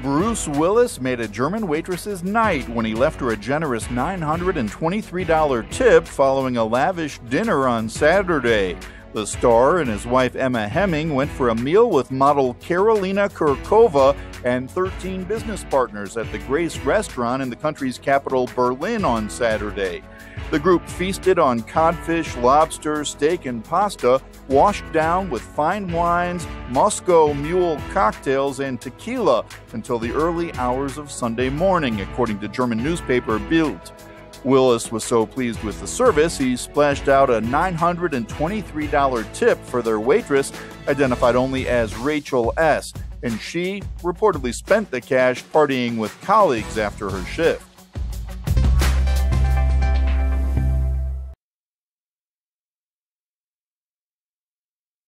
Bruce Willis made a German waitress's night when he left her a generous $923 tip following a lavish dinner on Saturday. The star and his wife Emma Heming went for a meal with model Karolina Kurkova and 13 business partners at the Grace restaurant in the country's capital, Berlin, on Saturday. The group feasted on codfish, lobster, steak, and pasta, washed down with fine wines, Moscow mule cocktails, and tequila until the early hours of Sunday morning, according to German newspaper Bild. Willis was so pleased with the service, he splashed out a $923 tip for their waitress, identified only as Rachel S., and she reportedly spent the cash partying with colleagues after her shift.